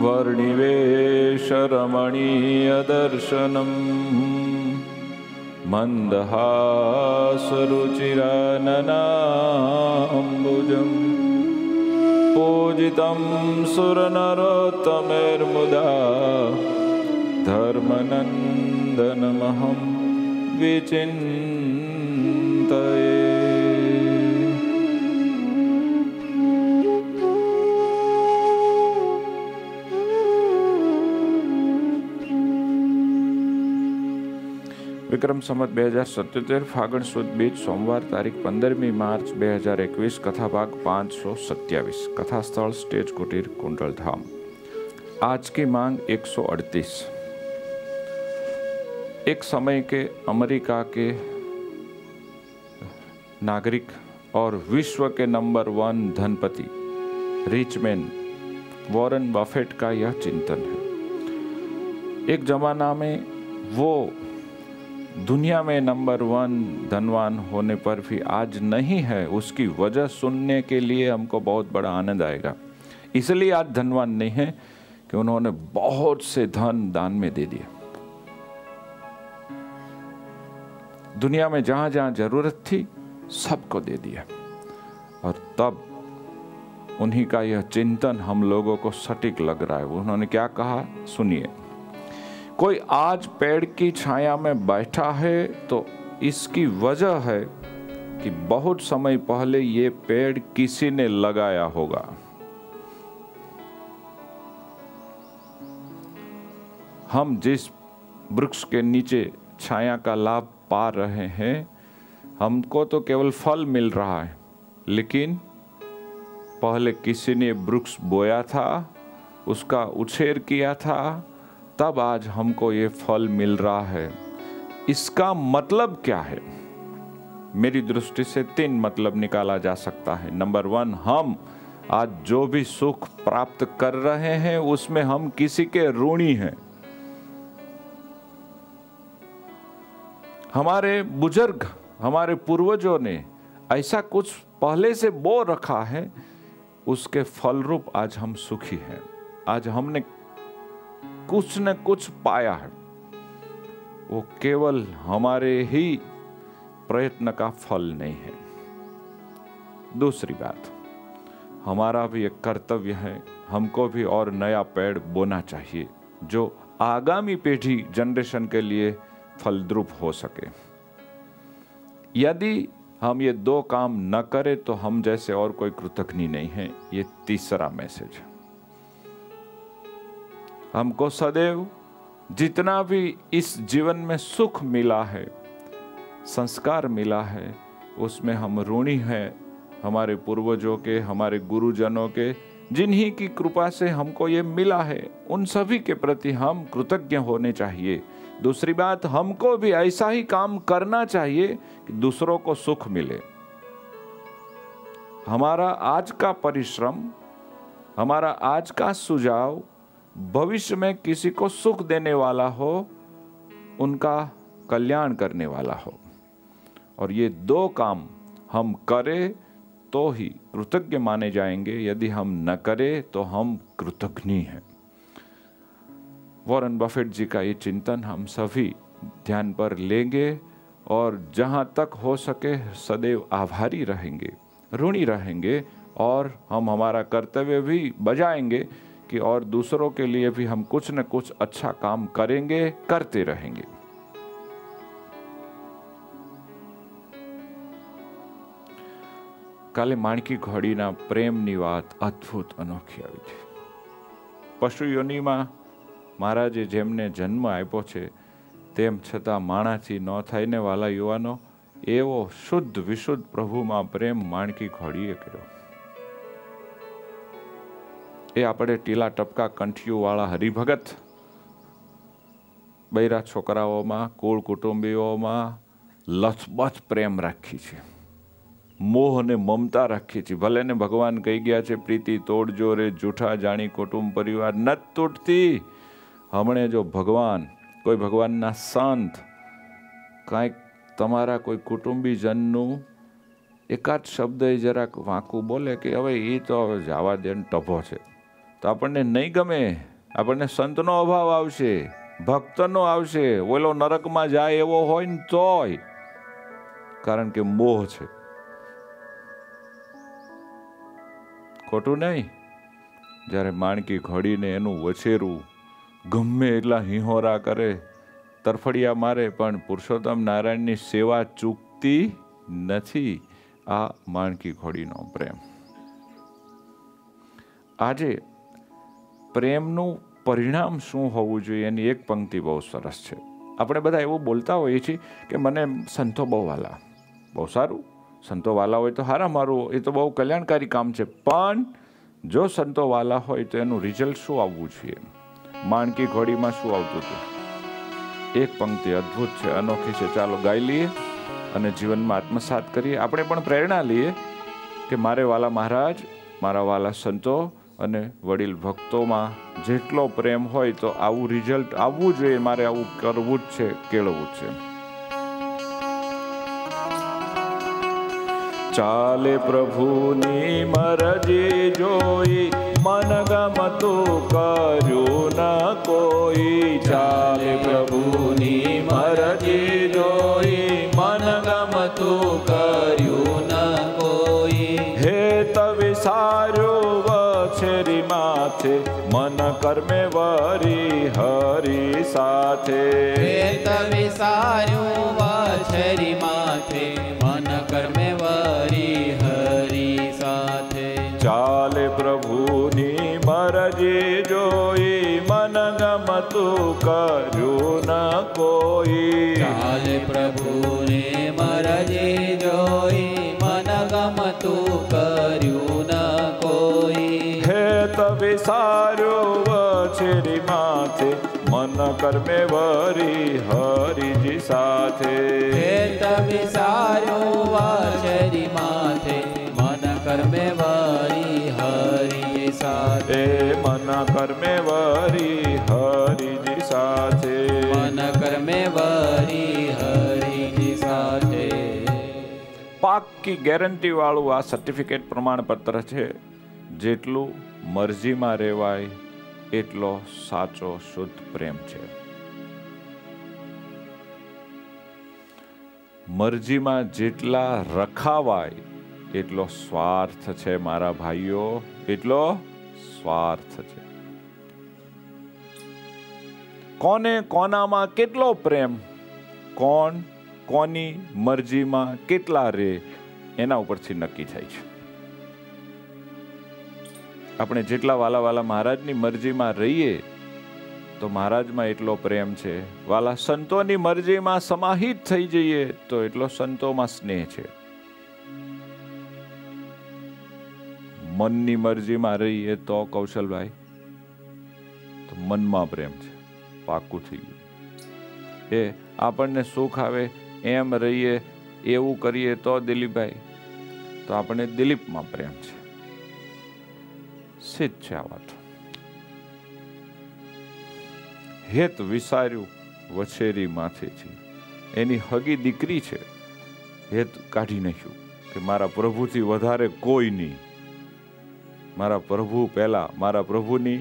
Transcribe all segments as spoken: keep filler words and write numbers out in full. वर्णिवेश रमणीय दर्शनम मंदहास रुचिराननाम्बुजं पूजितं सुरनरोत्तमैर्मुदा धर्मनन्दनमहं विचिन्तये। विक्रम संवत दो हज़ार सतहत्तर फागण सुद बीज सोमवार तारीख पंदरमी मार्च दो हज़ार इक्कीस कथा भाग पाँच सौ सत्ताईस कथा स्थल स्टेज कुटीर कुंडल धाम। आज की मांग एक सौ अड़तीस। एक समय के अमेरिका के नागरिक और विश्व के नंबर वन धनपति रिचमैन वॉरेन बफेट का यह चिंतन है। एक जमाना में वो दुनिया में नंबर वन धनवान होने पर भी आज नहीं है, उसकी वजह सुनने के लिए हमको बहुत बड़ा आनंद आएगा। इसलिए आज धनवान नहीं है कि उन्होंने बहुत से धन दान में दे दिए। दुनिया में जहां जहां जरूरत थी सबको दे दिया। और तब उन्हीं का यह चिंतन हम लोगों को सटीक लग रहा है। उन्होंने क्या कहा सुनिए। कोई आज पेड़ की छाया में बैठा है तो इसकी वजह है कि बहुत समय पहले ये पेड़ किसी ने लगाया होगा। हम जिस वृक्ष के नीचे छाया का लाभ पा रहे हैं, हमको तो केवल फल मिल रहा है, लेकिन पहले किसी ने वृक्ष बोया था, उसका उछेर किया था, तब आज हमको ये फल मिल रहा है। इसका मतलब क्या है? मेरी दृष्टि से तीन मतलब निकाला जा सकता है। नंबर वन, हम आज जो भी सुख प्राप्त कर रहे हैं उसमें हम किसी के ऋणी हैं। हमारे बुजुर्ग, हमारे पूर्वजों ने ऐसा कुछ पहले से बो रखा है, उसके फलरूप आज हम सुखी हैं। आज हमने कुछ न कुछ पाया है, वो केवल हमारे ही प्रयत्न का फल नहीं है। दूसरी बात, हमारा भी एक कर्तव्य है, हमको भी और नया पेड़ बोना चाहिए जो आगामी पीढ़ी जनरेशन के लिए फलद्रूप हो सके। यदि हम ये दो काम न करें तो हम जैसे और कोई कृतघ्नि नहीं है। ये तीसरा मैसेज है। हमको सदैव जितना भी इस जीवन में सुख मिला है, संस्कार मिला है, उसमें हम ऋणी हैं हमारे पूर्वजों के, हमारे गुरुजनों के, जिन्हीं की कृपा से हमको ये मिला है, उन सभी के प्रति हम कृतज्ञ होने चाहिए। दूसरी बात, हमको भी ऐसा ही काम करना चाहिए कि दूसरों को सुख मिले। हमारा आज का परिश्रम, हमारा आज का सुझाव भविष्य में किसी को सुख देने वाला हो, उनका कल्याण करने वाला हो। और ये दो काम हम करें तो ही कृतज्ञ माने जाएंगे। यदि हम न करें तो हम कृतघ्नि हैं। वॉरेन बफेट जी का ये चिंतन हम सभी ध्यान पर लेंगे और जहां तक हो सके सदैव आभारी रहेंगे, ऋणी रहेंगे, और हम हमारा कर्तव्य भी बजाएंगे कि और दूसरों के लिए भी हम कुछ न कुछ अच्छा काम करेंगे, करते रहेंगे। काले माणकी घोड़ीना प्रेमनी वात अद्भुत अनोखी आई थी। पशु योनिमा महाराजे जेमने जन्म आप्यो छे तेम छतां माणाथी न थायने वाला युवानो एवो शुद्ध विशुद्ध प्रभु मां प्रेम माणकी घोड़ीए कर्यो। ये आपणे टीला टपका कंठियों वाला हरिभगत बैरा छोकराओं में, कुल कुटुंबीओं में लथपथ प्रेम राखी छे, मोह ने ममता राखी छे। भले ने भगवान कही गया छे प्रीति तोड़जो रे जूठा जाणी कुटुंब परिवार नत तूटती। हमणे जो भगवान, कोई भगवान ना संत, काई तमारा कोई कुटुंबीजननु एकाद शब्द जरा वाँकू बोले कि हवे ई तो हवे जावा देन टभो छे तो अपन ने नहीं गमे આપણને સંતનો અભાવ આવશે, ભક્તનો આવશે, ઓલો નરકમાં જાય એવો હોય ને તોય, કારણ કે મોહ છે. ખોટું નહીં. જ્યારે માણકી ઘડીને એનું વછેરું ગમે એટલા હિંહોરા કરે, તરફડિયા મારે, પણ પુરુષોત્તમ નારાયણની સેવા ચૂકતી નથી. આ માણકી ઘડીનો પ્રેમ. આજે પ્રેમનું પરિણામ શું હોવું જોઈએ એની એક પંક્તિ બહુ સરસ છે. આપણે બધા એવું બોલતા હોઈએ છીએ કે મને સંતો બહુ વાલા, બહુ સારું, સંતો વાલા હોય તો હારા મારું, એ તો બહુ કલ્યાણકારી કામ છે. પણ જો સંતો વાલા હોય તો એનું રિઝલ્ટ શું આવવું જોઈએ? માણકી ઘોડીમાં શું આવતું હતું? એક પંક્તિ અદ્ભુત છે, અનોખી છે. ચાલો ગાઈ લઈએ અને જીવનમાં આત્મસાત કરીએ. આપણે પણ પ્રેરણા લઈએ કે મારે વાલા મહારાજ, મારા વાલા સંતો અને વડીલ ભક્તોમાં જેટલો પ્રેમ હોય તો આવું રિઝલ્ટ આવવું જોઈએ. મારે આવું કરવું જ છે, કેળવવું જ છે. ચાલે પ્રભુની મરજી જોઈ, મન ગમતું કર્યું ન કોઈ. ચાલે પ્રભુની મરજી જોઈ, મન ગમતું કર્યું ન કોઈ. હે તવે સારું વછેરી માથે, મન કર્મે વરી હરી સાથે. હે તવે સારું વછેરી માથે, મન કર્મે વરી હરી સાથે. ચાલે પ્રભુની મરજી જોઈ, મન ગમતું કર્યું ન કોઈ. ચાલે પ્રભુની મરજી જોઈ, મન ગમતું કર્યું ન કોઈ. હે તવે સારું વછેરી માથે, મન કર્મે વરી હરિજી સાથે. હે તવે સારું વછેરી માથે, મન કર્મે વરી હરિજી સાથે. મન કર્મે વરી હરિજી સાથે. મન કર્મે વરી હરિજી સાથે. પાક્કી ગેરંટી વાળું આ સર્ટિફિકેટ પ્રમાણપત્ર છે. જેટલું મરજીમાં રહેવાય એટલો સાચો શુદ્ધ પ્રેમ છે. મરજીમાં જેટલા રખાવાય એટલો સ્વાર્થ છે મારા ભાઈઓ, એટલો સ્વાર્થ છે. કોને કોનામાં કેટલો પ્રેમ, કોણ કોની મરજીમાં કેટલા રે, એના ઉપરથી નક્કી થાય છે. આપણે જેટલા વાલા વાલા મહારાજની મરજીમાં રહીએ તો મહારાજમાં એટલો પ્રેમ છે. વાલા સંતોની મરજીમાં સમાહિત થઈ જઈએ તો એટલો સંતોમાં સ્નેહ છે. મનની મરજીમાં રહીએ તો કૌશલભાઈ તો મનમાં પ્રેમ છે. પાકું થઈ ગયું. એ આપણને સુખ આવે એમ રહીએ, એવું કરીએ તો દિલીપભાઈ તો આપણને દિલીપમાં પ્રેમ છે. સિદ્ધ છે આ વાત. હેત વિસાર્યું વછેરી માથેથી, એની હગી દીકરી છે. હેત કાઢી નાખ્યું કે મારા પ્રભુથી વધારે કોઈ નહીં, મારા પ્રભુ પહેલા, મારા પ્રભુની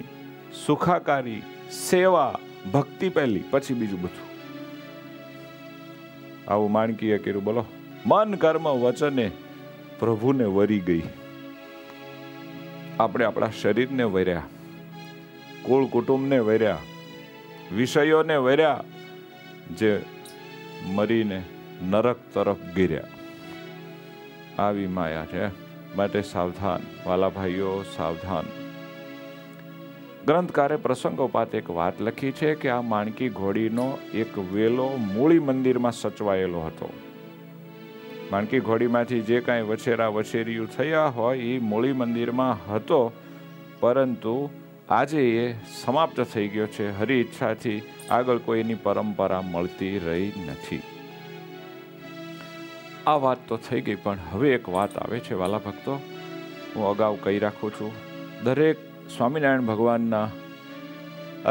સુખાકારી સેવા ભક્તિ પહેલી, પછી બીજું બધું. આવું માણકીએ કર્યું. બોલો, મન કર્મ વચને પ્રભુને વરી ગઈ. આપણે આપણા શરીરને વર્યા, કુળ કુટુંબને વર્યા, વિષયોને વર્યા, જે મરીને નરક તરફ ગીર્યા. આવી માયા છે. માટે સાવધાન વાલા ભાઈઓ, સાવધાન. ગ્રંથકારે પ્રસંગોપાત એક વાત લખી છે કે આ માણકી ઘોડીનો એક વેલો મૂળી મંદિરમાં સચવાયેલો હતો. માણકી ઘોડીમાંથી જે કાંઈ વછેરા વછેરીયું થયા હોય એ મૂળી મંદિરમાં હતો. પરંતુ આજે એ સમાપ્ત થઈ ગયો છે. હરી ઈચ્છાથી આગળ કોઈ એની પરંપરા મળતી રહી નથી. આ વાત તો થઈ ગઈ, પણ હવે એક વાત આવે છે વાલા ભક્તો. હું અગાઉ કહી રાખું છું, દરેક સ્વામિનારાયણ ભગવાનના,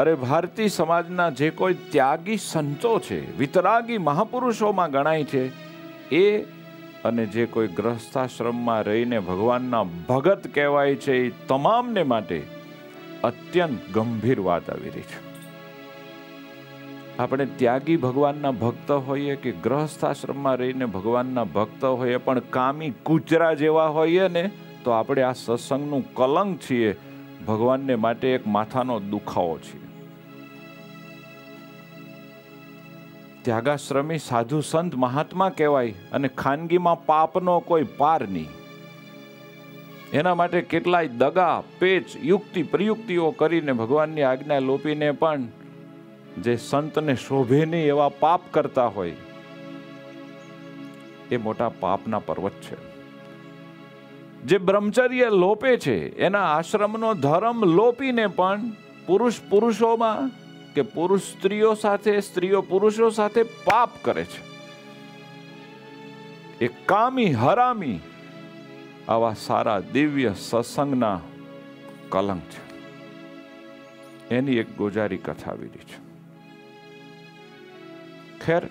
અરે ભારતીય સમાજના જે કોઈ ત્યાગી સંતો છે, વિતરાગી મહાપુરુષોમાં ગણાય છે એ, અને જે કોઈ ગ્રહસ્થાશ્રમમાં રહીને ભગવાનના ભગત કહેવાય છે, એ તમામને માટે अत्यंत गंभीर बात आवी रही छे। आपणे त्यागी भगवानना भक्त होईए के गृहस्थ आश्रममां रहीने भगवानना भक्त होईए पण कामी कूचरा जेवा होईए ने तो आपणे आ सत्संगनुं कलंक छीए, भगवानने माटे एक माथानो दुखावो छे। त्यागाश्रमी साधु संत महात्मा कहेवाय अने खानगीमां पापनो कोई पार नहीं। एना माटे केटलाय दगा पेच युक्ति प्रयुक्तिओ करीने भगवाननी आज्ञा लोपीने पण जे संत ने शोभे नहीं एवा पाप करता होय ए मोटा पापना पर्वत छे। जे ब्रह्मचर्य लोपे छे एना आश्रमनो धर्म लोपीने पण पुरुष पुरुषोमां के पुरुष स्त्रीओ साथे स्त्रीओ पुरुषों साथे पाप करे छे। एक कामी हरामी आवा सारा दिव्य सत्संगना कलंक छे। एनी एक गोजारी कथा आवेली छे। खैर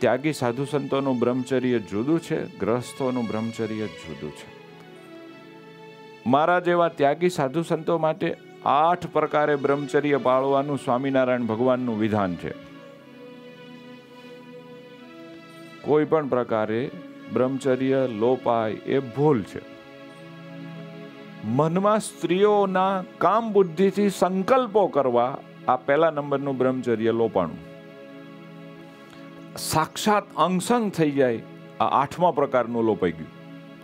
त्यागी साधु संतोनु ब्रह्मचर्य जुदू छे, ग्रहस्थोनु ब्रह्मचर्य जुदू छे। मारा जेवा त्यागी साधु संतो माटे आठ प्रकारे ब्रह्मचर्य पाळवानुं स्वामीनारायण भगवाननुं विधान छे। कोई पण प्रकारे ब्रह्मचर्य लोपाय ए भूल छे। मनमा स्त्रीओना काम बुद्धिथी संकल्पो करवा आ पहेला नंबरनुं ब्रह्मचर्य लोपाणुं। साक्षात अंगसंग थई जाय आ आठमा प्रकारनुं लोपाई गयुं।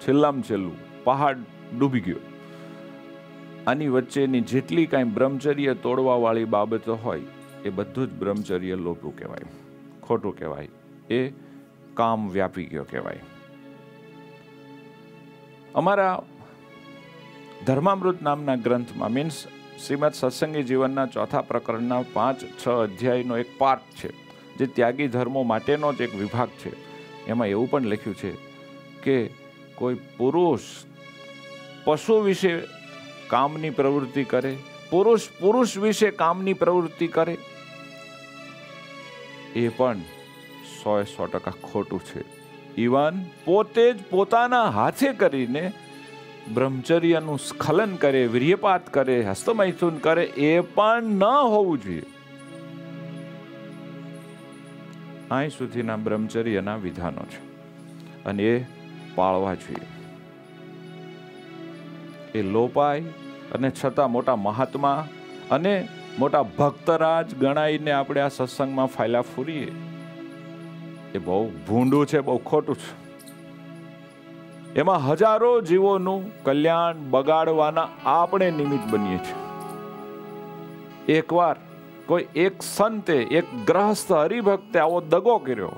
छेल्लाम छेल्लुं पहाड़ डूबी गयो। आनी वच्चेनी जेटली काई ब्रह्मचर्य तोड़वा वाली बाबत होय ए बधुं ज ब्रह्मचर्य लोपु कहेवाय, खोटुं कहेवाय, ए काम व्यापी गयो कहेवाय। अमारा धर्मामृत नामना ग्रंथमां मीन्स श्रीमद सत्संगी जीवनना चौथा प्रकरणना पांच छ अध्यायनो एक पार्ट छे जे त्यागी धर्मो माटेनो ज एक विभाग छे। एमां एवुं पण लख्युं छे के कोई पुरुष पशु विषे कामनी प्रवृत्ति करे, पुरुष पुरुष विषे कामनी प्रवृत्ति करे, ए पण सौ सौ टका खोटू छे। इवन पोते ज पोताना हाथे करीने ब्रह्मचर्यनु स्खलन करे, वीर्यपात करे, हस्तमैथुन करे ए पण न होवुं जोईए। आय सुधीना ब्रह्मचर्यना विधानो छे अने ए पाळवा जोईए। ए लोपाय अने छता मोटा महात्मा अने मोटा भक्तराज गणाईने आपणे आ सत्संगमां फायला फूरीए ए बहु भूंडू छे, बहु खोटू छे। एमां हजारों जीवोनुं कल्याण बगाड़वाना आपणे निमित्त बनीए छे। एकवार कोई एक संते एक ग्रहस्थ हरिभक्ते आवो दगो कर्यो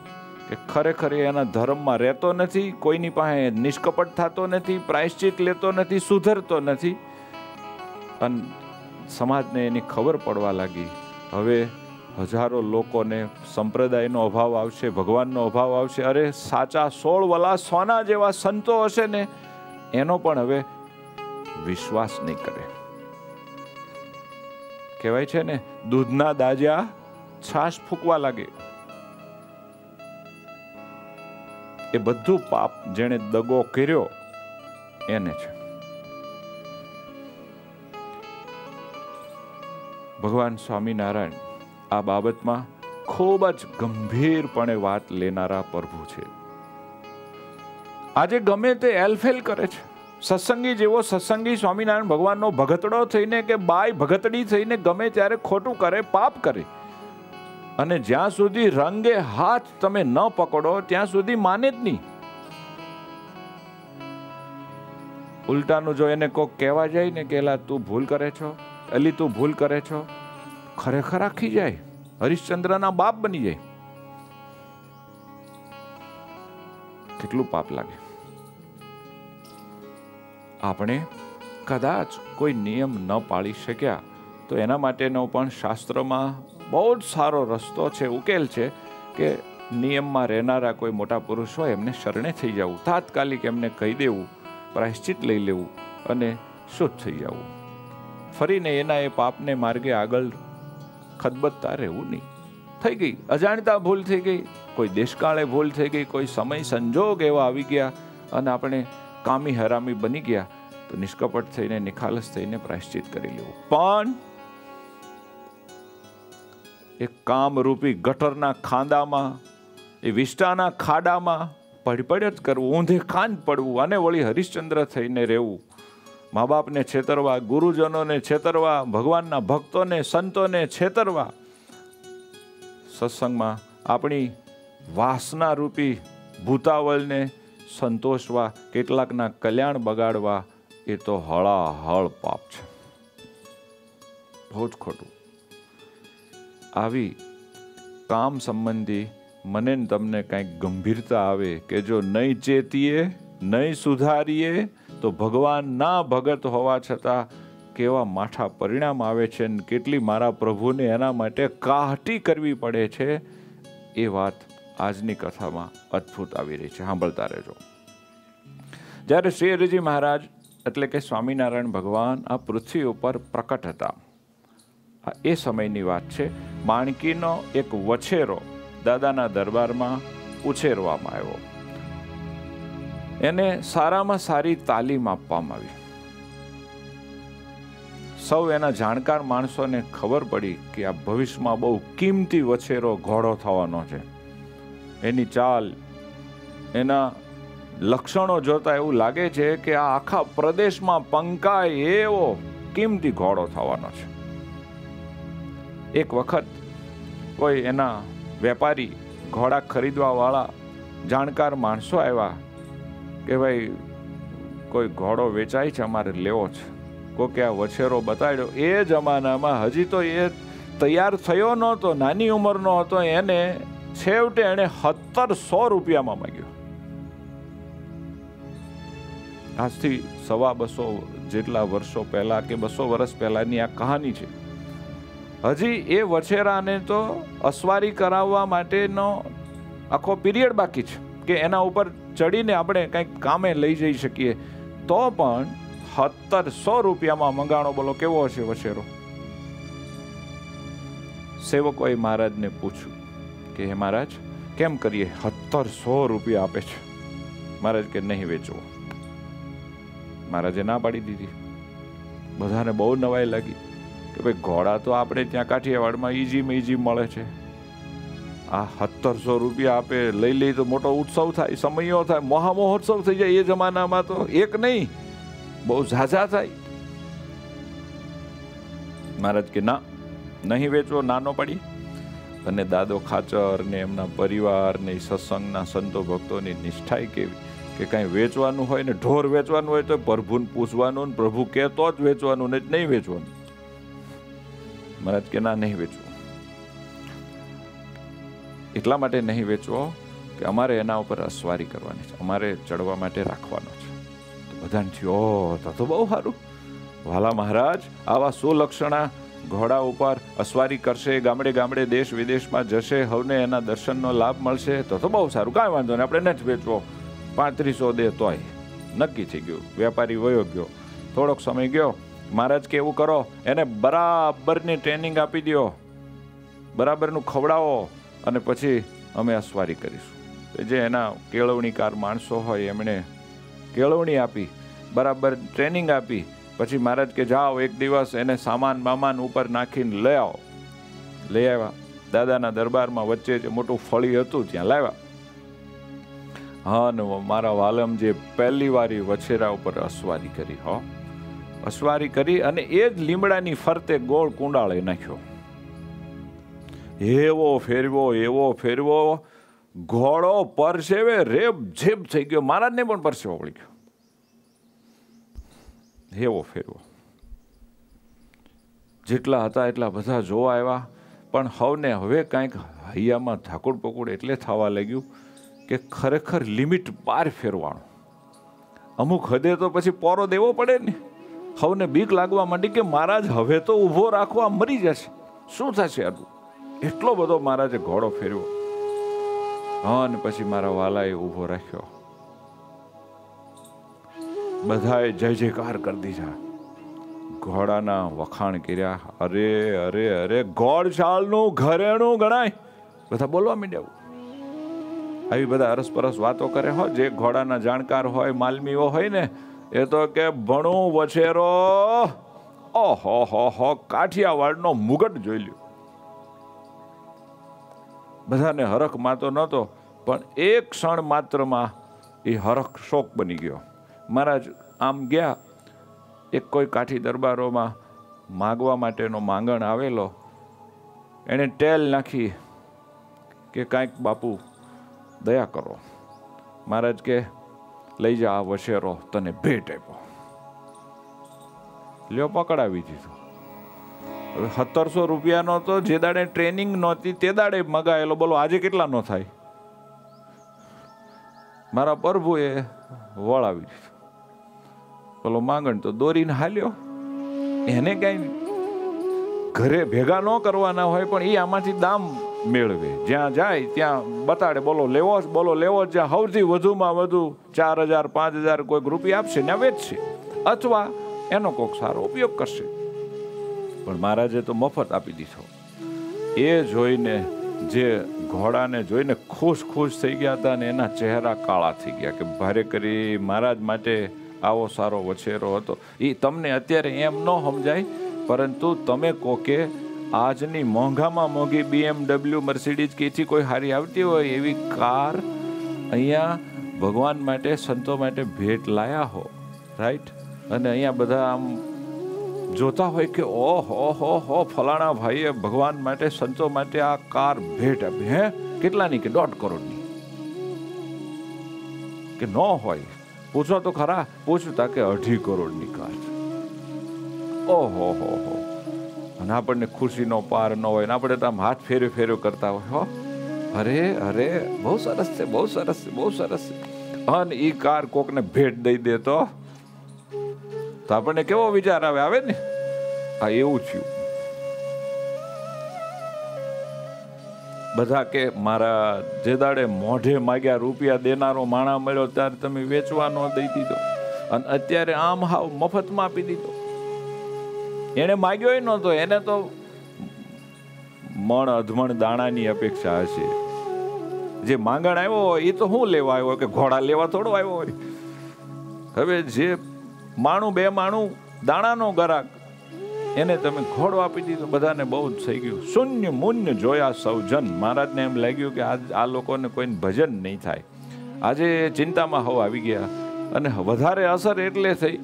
के खरेखर एना धर्ममां रहेतो नथी, कोईनी पासे निष्कपट थतो नथी, प्रायश्चित लेतो नथी, सुधरतो नथी अन समाजने एनी खबर पड़वा लागी। हवे हजारों लोकोने संप्रदायनो अभाव आवशे, भगवाननो अभाव आवशे। अरे साचा सोळ वला सोना जेवा संतो हशे ने एनो पण हवे विश्वास नहीं करे। कहेवाय छे ने दूधना दाजा छाश फूकवा लागे। ए बधुं पाप जेने दगो कर्यो एने छे। भगवान स्वामीनारायण आ बाबत में खूब ज गंभीरपणे वात लेनारा प्रभु छे। आजे गमे ते एलफेल करे छे। सत्संगी जेवो सत्संगी स्वामीनारायण भगवाननो भगतड़ो थईने के बाय भगतड़ी थईने गमे त्यारे खोटू करे, पाप करे अने ज्यां सुधी रंगे हाथ तमे न पकड़ो त्यां सुधी माने ज नहीं। उल्टानु जो एने कोई कहेवा जाय ने के एला तू भूल करे छो, अली तू भूल करे छो, खरेखर आखी जाए हरिश्चंद्रना बाप बनी जाए। केटलुं पाप लागे। आपणे कदाच कोई नियम न पाळी शक्या तो एना माटेनो पण शास्त्रोमां बहुत सारो रस्तो छे, उकेल छे के नियममां रहेनारा कोई मोटा पुरुष होय एमने शरणे थई जावुं, तात्कालिक एमने कही देवुं, प्रायश्चित लई लेवुं अने शुद्ध थई जावुं। फरीने एना ए पापने मार्गे आगळ खदबदता रहेवुं नहीं। थई गई अजाणता भूल थई गई, कोई देशकाळे भूल थई गई, कोई समय संजोग एवा आवी गया अने आपणे कामी हरामी बनी गया तो निष्कपट थईने निखालस थईने प्रायश्चित करी लेवू। पण एक कामरूपी गटरना खांदामां ए विष्टाना खाडामां पड़पड़त करवू, ऊंधे खांद पड़वू अने वळी हरिश्चंद्र थईने रहेवू, माँ बाप ने छेतरवा, गुरुजनों ने छेतरवा, भगवान ना भक्तों ने संतों ने छेतरवा। सत्संग में अपनी वासना रूपी भूतावल ने संतोषवा, केटलाक ना कल्याण बगाड़वा, ये तो हळाहळ पाप छे, बहुत खोटू। आवी काम संबंधी मने ने तमने कई गंभीरता आवे के जो नहीं चेतीए नहीं सुधारीए तो भगवान ना भगत होवा छता केवा माठा परिणाम आवे छे ने केटली मारा प्रभु ने एना माटे काहटी करवी पड़े छे। ए वात आजनी कथा में अद्भुत आवी रही छे, सांभळता रहेजो। ज्यारे श्री हरिजी महाराज एटले के स्वामीनारायण भगवान आ पृथ्वी पर प्रकट हता, आ ए समयनी वात छे। माणकीनो एक वछेरो दादाना दरबारमां उछेरवामां आव्यो, एने सारामां सारी तालीम आपवामां आवी। सौ एना जाणकार माणसोने खबर पड़ी कि आ भविष्यमां बहु कीमती वछेरो घोड़ो थवानो छे। एनी चाल एना लक्षणों जोता एवं लगे छे कि आ आखा प्रदेश में पंकाय एवो कीमती घोड़ो थवानो छे। एक वखत कोई एना वेपारी घोड़ा खरीदवा वाला जाणकार माणसो आव्या के भाई कोई घोड़ो वेचाय छे, अमारे लेवो छे। कोके आ वछेरो बताड्यो। ए जमानामां हजी तो ए तैयार थयो नहोतो, नानी उमरनो हतो। एने छेवटे एने सत्तर सौ रुपया में मांग्यो। आज थी सवा बसो जेटला वर्षो पहला के बसो वर्ष पहलानी आ कहानी छे। हजी ए वछेरा ने तो अस्वारी करावा माटेनो आखो पीरियड बाकी छे के एना उपर चढ़ीने आपणे कंईक कामे लई जई सकीए। तो पण सत्तर सौ रुपया में मंगाणो, बोलो केवो हशे वछेरो। सेवकोए महाराज ने पूछ्यु के हे महाराज केम करीए, सत्तर सौ रुपया आपे छे। महाराज के नहीं वेचवो। महाराजे ना पाड़ी दीधी। बधाने बहु नवाई लगी कि भाई घोड़ा तो आपणे त्यां काठियावाड़ में ईजी में ईजी मळे छे, आ सत्तर सौ रुपया आपे लई लई तो मोटो उत्सव थाय, समयो थाय, महामहोत्सव थई जाय। ए जमानामां तो एक नहीं बहु झाझा थाय। महाराज के ना नहीं वेचो, नानो पड़ी। अने दादो खाचर ने एमना परिवार ने सत्संगना संतो भक्तोनी निष्ठाई केवी के कहीं वेचवानु होय ने ढोर वेचवानु होय तो प्रभुने पूछवानुं, प्रभु कहे तो ज वेचवानुं, ने नहीं वेचवानुं। महाराज के ना नहीं वेचवो। એટલા માટે નહીં વેચવો કે અમારે એના ઉપર અસવારી કરવાની છે, અમારે ચડવા માટે રાખવાનો છે। તો બધાને થયો તો તો બહુ સારું, વાલા મહારાજ આવા સુલક્ષણા घोड़ा उपर अस्वारी करशे, गामडे गामडे देश विदेश में जशे, हवने एना दर्शननो लाभ मळशे, तो तो बहुत सारू, काई वांधो नहीं, आपणे नथी वेचवो। पैंतीसो दे तोय नक्की थई गयो। व्यापारी वयो गयो। थोड़ोक समय गयो। महाराज के एवुं करो, एने बराबरनी ट्रेनिंग आपी दियो, बराबरनुं खवडावो अने पछी अमे अस्वारी करीशुं। जे एना केळवणीकार माणसो होय एमणे केळवणी आपी, बराबर ट्रेनिंग आपी। पछी महाराज के जाओ एक दिवस एने सामान बामान ऊपर नाखीने लई आओ। लई आव्या। दादाना दरबारमां वच्चे जे मोटुं फळी हतुं त्यां लाव्या। हाँ न मारा वालम जे पहली वारी वछेरा उपर अस्वारी करी हो, अस्वारी करी अने ए ज लीमड़ानी फरते गोल कुंडाळे नाख्यो। एवो फेरवो एवो फेरवो, घोड़ो परसेवे रेबझेब थई गयो। महाराजने पण परसेवो वळी गयो। हेवो फेरवो जेटला हता एटला बधा जोवा आव्या, पण हवने हवे कांईक हैयामां धाकुड़ पकुड़ एटले थवा लाग्युं के खरेखर लिमिट पार फेरवाणो। अमुक हदे तो पछी पोरो देवो पड़े ने। हवने बीक लागवा मांडी के महाराज हवे तो ऊभो राखवा मरी जशे, शुं थशे आटलुं? एटलो बधो महाराजे घोड़ो फेरव्यो। हाँ ने पछी मारा वालाए ऊभो राख्यो। बधाए जय जयकार कर दीधा, घोड़ाना वखाण कर्या। अरे अरे अरे, घोड़शाळनुं घरेणुं गणाय। बधा बोलवा मींड्या। આવી બધા અરસપરસ વાતો કરે હો જે ઘોડાના જાણકાર હોય, માલમીઓ હોય ને ये तो के बणु वछेरो ओहो हो हो काठियावाड़ नो मुगट जोई लियो। बधाने हरख मातो न तो पण एक क्षण मात्र मां ए हरख शोक बनी गयो। महाराज आम गया एक कोई काठी दरबारों मां मागवा माटेनो मांगण आवेलो, एने टेल नाखी के कांईक बापू दया करो। महाराज के लई जा वशेरो तने भेट आपो। ल्यो पकड़ावी दीधो। सत्रह सौ रुपया नो तो जे दाड़े ट्रेनिंग नोती ते दाड़े मगाएलो, बोलो आजे केटला नो थाय। मारा प्रभुए वळावी दीधो। बोलो मांगण तो दोरीने हाल्यो, एने कांई घरे भेगा न करवाना होय पण ई आमांथी दाम मेळवे। ज्यां जाय त्यां बताडे, बोलो लेवो बोलो लेवो। ज्यां हौथी वधुमां वधु चार हज़ार पांच हज़ार कोई रूपिया आपशे ने वेचशे अथवा एनो कोक सारो उपयोग करशे। पण महाराजे तो मफत आपी दीधो। ए जोईने जे घोड़ाने जोईने खुश खुश थई गया हता ने एना चेहरा काळा थई गया के भारे करी महाराज माटे आवो सारो वछेरो हतो। ई तमने अत्यारे एम न समजाय परंतु तमे कोके आजनी मोंघामां मोंघी बीएमडब्ल्यू मर्सिडीज के थी कोई हारी आवती होय एवी कार अहींया भगवान माटे संतो माटे भेट लाया हो, राइट। अने अहींया बधा आम जोता होय के ओ हो हो हो फलाणा भाईए भगवान माटे संतो माटे आ कार भेट आपी, हे केटलानी के दौड़ करोड़नी के न होय। पूछो तो खरा, पूछता के अढ़ी करोड़नी कार। ओहो हो हो अपने खुशी नो पार न हो, अपने तो आम हाथ फेरे फेरे करता हो, अरे अरे बहुत सरस से बहुत सरस से बहुत सरस से। अन ई कार कोक ने भेट दई दे तो अपने केवो विचार आवे आवे ने आ एवुं थयुं। बधा के मारा जे दाड़े मोढे माग्या रूपिया देनारो माणा मळ्यो त्यारे तमे वेचवा न दई दीधो अन अत्यारे आम हाव मफतमां आपी दीधो। एने मांग्यो ही नहोतो, एने तो मण अधमण दाणानी अपेक्षा हशे। जे मांगण आव्यो होय ए तो शुं लेवा आव्यो होय के घोड़ा लेवा थोड़ो आव्यो होय। हवे जे माणू बे माणू दाणानो गराक एने तमे घोड़ो आपी दीधो। बधाने बहु ज थई गयुं। शून्य मून्य जोया सौजन। महाराजने एम लाग्युं के आज आ लोकोने कोईने भजन नहीं थाय। आजे चिंतामां हव आवी गया अने वधारे असर एटले थई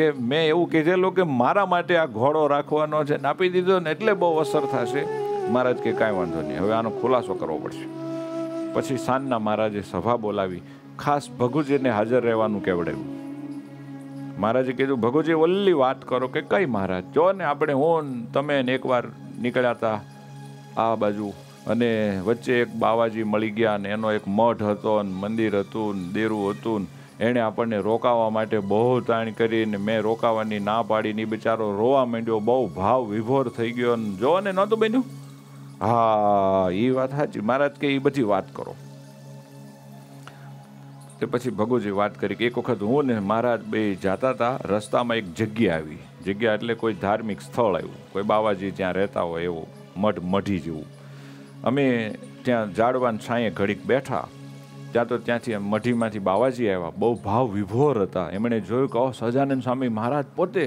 के मैं एवं कीधेलू के मारा माटे आ घोड़ो राखवानो छे ने आपी दीधो ने एटले बहु असर थशे। महाराज के काई वांधो नहीं, हवे आनो खुलासो करवो पड़शे। पछी सांजना महाराजे सभा बोलावी, खास भगुजी ने हाजर रहेवानुं केवडाव्युं। महाराजे कीधुं भगुजी वल्ली वात करो के कई महाराज जो ने आपणे हुं तमे ने एकवार निकळ्या हता आ बाजू अने वच्चे एक बावाजी मळी गया अने एनो एक मठ हतो अने मंदिर हतुं देरुं हतुं। एने आपने रोकावा माटे बहु ताण करीने मैं रोकावानी ना पाड़ी, बिचारो रोवा मांड्यो, बहु भाव विभोर थई गयो। जो ने नहोतो बन्युं। हाँ ई वात साची। महाराज के ई बधी वात करो। ते पछी भगुजी वात करी के एक वखत हूँ ने महाराज बे जाता था, रस्ता में एक जग्या आई। जग्या एटले कोई धार्मिक स्थल आव्युं, कोई बावाजी त्यां रहेता होय एवो मठ मढी जेवुं। अमे त्यां झाडवानी छांये घडीक बैठा। तो त्याथी मठी मांथी बावाजी आव्या, बहु भाव विभोर हता। एमणे जोयुं के ओ सजानंद स्वामी महाराज पोते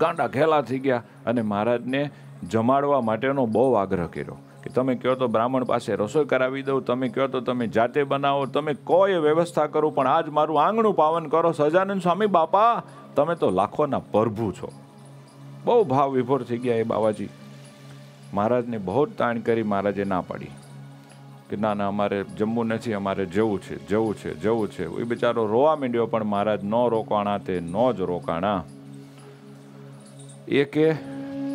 गांडा घेला थई गया अने महाराजने जमाडवा माटेनो बहु आग्रह कर्यो के तमे कहो तो ब्राह्मण पासे रसोई करावी दऊं, तमे कहो तो तमे जाते बनावो, तमे कोई व्यवस्था करो, पण आज मारुं आंगणुं पावन करो। सजानंद स्वामी बापा तमे तो लाखोना प्रभु छो। बहु भाव विभोर थई गया ए बावाजी। महाराजने बहु ताण करी महाराजे ना पाडी कि ना ना अमारे जमवू नथी, अमारे जवू छे जवू छे जवू छे। ए बिचारो रोवा मांड्यो पण महाराज न रोकाणा ते न ज रोकाणा। ए के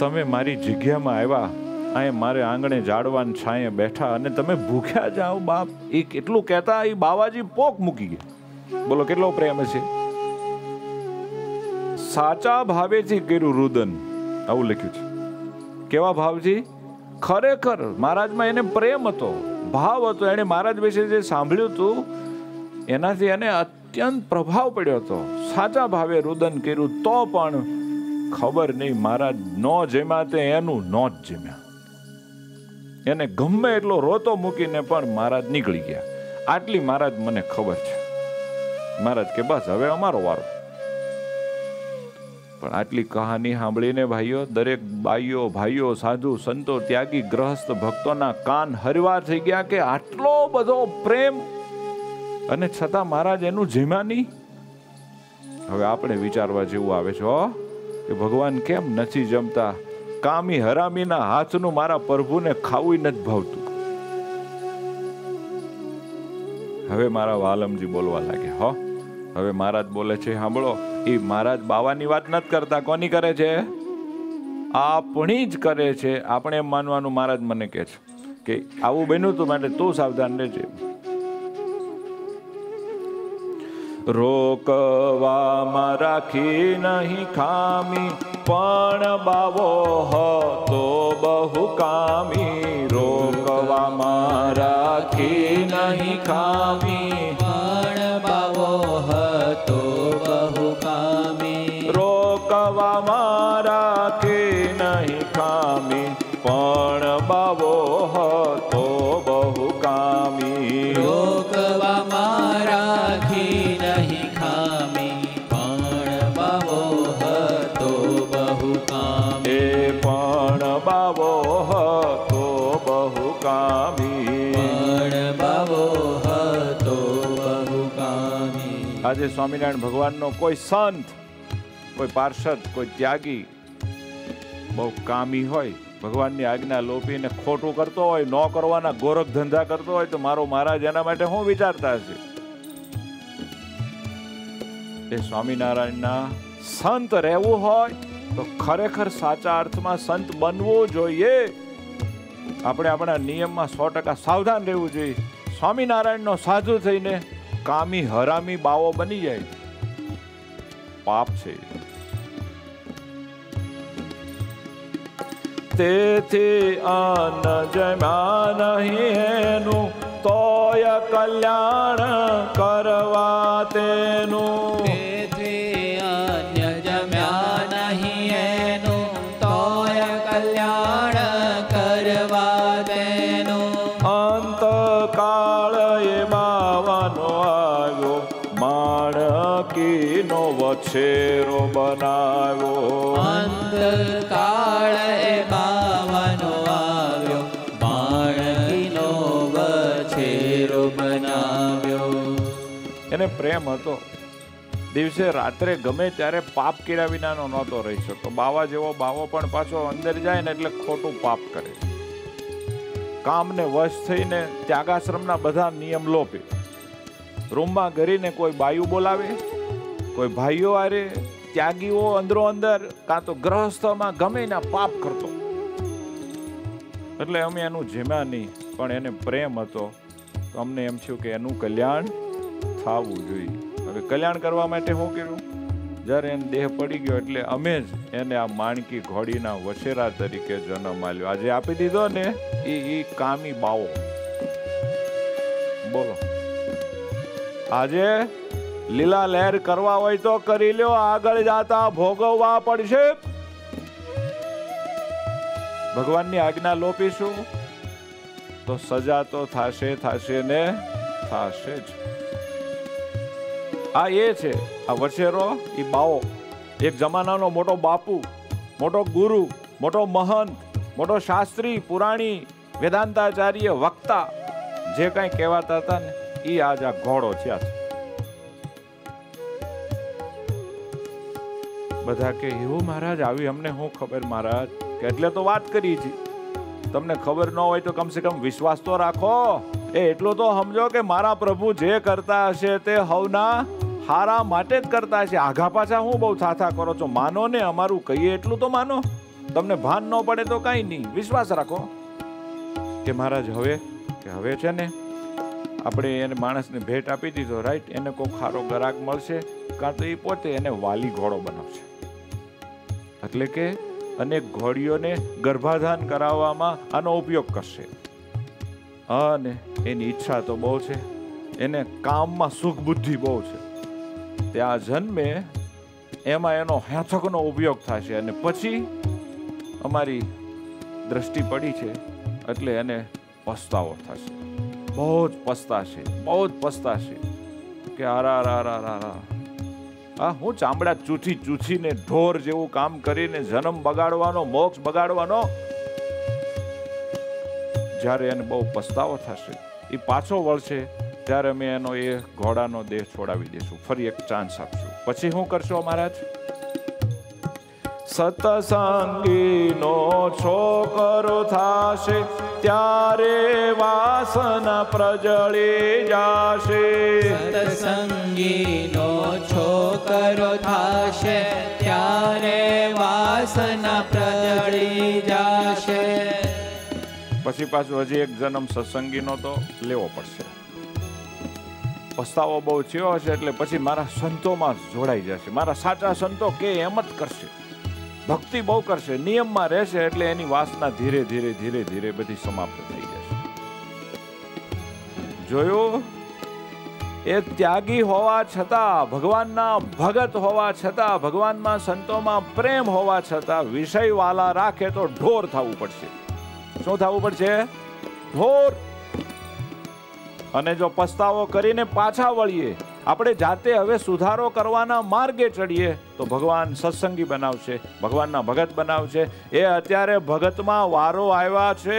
तमे मारी जग्यामां आव्या, आए मारे आंगणे झाडवान छांये बैठा अने तमे भूख्या जाओ बाप। ए केटलुं कहेता ए बावाजी पोक मूकी गया। बोलो केटलो प्रेम छे। साचा भावेथी कर्युं रुदन आवुं लख्युं छे। केवा भावथी? खरेखर महाराजमां एने प्रेम हतो, भाव हतो। एने महाराज विषे जे सांभळ्युं हतुं एनाथी एने अत्यंत प्रभाव पड्यो हतो। साचा भावे रुदन कर्युं तो पण खबर नहीं महाराज न जम्या ते एनुं न ज जम्या। एने गमे एटलो रोतो मूकीने पण महाराज नीकळी गया। आटली महाराज मने खबर छे। महाराज के बस हवे अमारो वारो। पर आटली कहानी सांभळीने भाईओ दरेक बाईओ भाईओ साधु संतो त्यागी गृहस्थ भक्तोना कान हरवा थई गया के आटलो बधो प्रेम अने छतां महाराज एनु जीमानी। हवे आपणे विचारवा जेवुं आवे छो के भगवान केम नथी जमता। कामी हरामीना हाथनुं मारा प्रभुने खावुंय नथी भावतुं। हवे मारा वालमजी बोलवा लाग्या, हो हवे महाराज बोले छे सांभळो ई महाराज बावानी वात नथी करता, कोनी करे छे? आपणी ज करे छे। आपणे एम मानवानुं महाराज मने कहे छे के आवुं बन्युं तो माटे तू सावधान रहेजे। रोकवामां राखी नहीं खामी पण बावो हो तो बहु कामी। रोकवामां राखी नहीं खामी पण बावो हो तो बहु कामी। रोकवामां राखी नहीं खामी पण बावो हो तो बहु कामी। रोकवामां राखी नहीं खामी पण बावो हो तो बहु कामी। ए पण बावो हो तो बहु कामी। पण बावो हो तो बहु कामी। आज स्वामीनारायण भगवान नो कोई संत, कोई पार्षद, कोई त्यागी बहु कामी होय, भगवान की आज्ञा लोपी ने खोटू करते हो, न करवाना गोरख धंधा करते हो, तो मारो महाराज एना माटे हूँ विचारता हशे। ए स्वामीनारायणना संत रहेवू होय तो खरेखर साचा अर्थ में संत बनवू जोईए। आपणे आपणा नियम में सौ टका सावधान रहेवू जोईए। स्वामीनारायणनो साधु थईने कामी हरामी बावो बनी जाए पाप छे। तेथी अन्न जमा नहीं हेनु तोय कल्याण करवा तेनु। तेथी अन्न जमा नहीं हेनु तोय कल्याण करवा तेनु। अंत काल ए बावनो आयो माणकीनो वछेरो बनाव्यो। अंत काल प्रेम हतो। दिवसे रात्रे गमे त्यारे पाप कर्या विनानो नहोतो रही शकतो। बावा जेवो बावो पण पाछो अंदर जाय ने એટલે ખોટું પાપ કરે। કામને વશ થઈને ત્યાગાશ્રમના બધા નિયમ લોપે। રૂમમાં ઘરીને કોઈ બાયું બોલાવે, કોઈ ભાઈઓ આરે ત્યાગીઓ અંદરો અંદર કાં તો ગ્રહસ્થમાં ગમેના પાપ કરતો। એટલે અમે એનું જીમ્યા નહીં, પણ એને પ્રેમ હતો તો અમને એમ થયું કે એનું કલ્યાણ થાવું જોઈએ। હવે કલ્યાણ કરવા માટે શું કર્યું? જ્યારે એને દેહ પડી ગયો એટલે અમે જ એને આ માણકી ઘોડીના વછેરા તરીકે જન્મ આપ્યો। આજે આપી દીધો ને એ એ કામી બાવો। બોલો આજે લીલા લહેર કરવા હોય તો કરી લ્યો, આગળ જતા ભોગવવા પડશે। ભગવાનની આજ્ઞા લોપીશું તો સજા તો થશે થશે ને થશે જ। आ ये छे आ वछेरो ई बावो, एक जमानानो मोटो बापू, मोटो गुरु, मोटो महंत, मोटो शास्त्री, पुराणी, वेदांताचार्य, वक्ता जे कई कहवाता था ने ई आज आ घोड़ो छे। बधा के एवो महाराज आवी हमने हूँ खबर महाराज के एटले तो बात करी थी। तमने खबर न होय तो कम से कम विश्वास तो राखो। ए एटलो तो समझो के मारा प्रभु जे करता हशे ते हवना हारा माटे ज करता हशे। आघा पाछा हूँ बहु थाथा करो छो। मानो ने अमारू कहीए एटलुं तो मानो। तमने भान न पड़े तो काई नहीं, विश्वास राखो के महाराज हवे के हवे छे ने आपणे एने माणसने भेट आपी दीधो, राइट? एने कोई खारो ग्राहक मळशे कां तो ए पोते एने वाली घोड़ो बनावशे। एटले के अनेक घोड़ीओने गर्भाधान कराववामां आनो उपयोग करशे। अने एनी इच्छा तो बहु छे, एने काममां सुख बुद्धि बहु छे। त्या जन्मे एमां एनो हेथकनो उपयोग थशे अने पछी अमारी दृष्टि पड़ी छे एटले एने पछतावो थशे। बहुत पछताशे, बहुत पछताशे के आरा आरा आरा आरा हूँ चामड़ा चूथी चूथी ने ढोर जेवू काम करीने जन्म बगाड़वानो मोक्ष बगाड़वानो ज्यारे एने बहु पछतावो थशे ई पाछो वळशे त्यारे अमे एनो ए घोड़ानो देह छोडावी देशुं फरी एक चांस आपशुं पछी शुं करशो महाराज सतसंगीनो छोकरो थाशे त्यारे वासना प्रजळी जाशे सतसंगीनो छोकरो थाशे त्यारे वासना प्रजळी जाशे पछी पाछो हजी एक जन्म सत्संगीनो तो लेवो पड़शे पछतावो बहु थयो हशे एटले पछी मारा संतोमां जोडाई जशे मारा साचा संतो के एम ज करशे भक्ति बहु करशे नियम में रहेशे एटले एनी वासना धीरे धीरे धीरे धीरे बधी समाप्त थई जशे जोयो ए त्यागी होवा छतां भगवानना भगत होवा छतां भगवान मां संतो मां प्रेम होवा छतां विषय वाला राखे तो ढोर थवुं पड़शे शुं थवुं पड़शे ढोर अने जो पछतावो करीने पाछा वळीए आपणे जाते हवे सुधारो करवाना मार्गे चढ़ीए तो भगवान सत्संगी बनावशे भगवानना भगत बनावशे ए अत्यारे भगतमां वारो आव्यो छे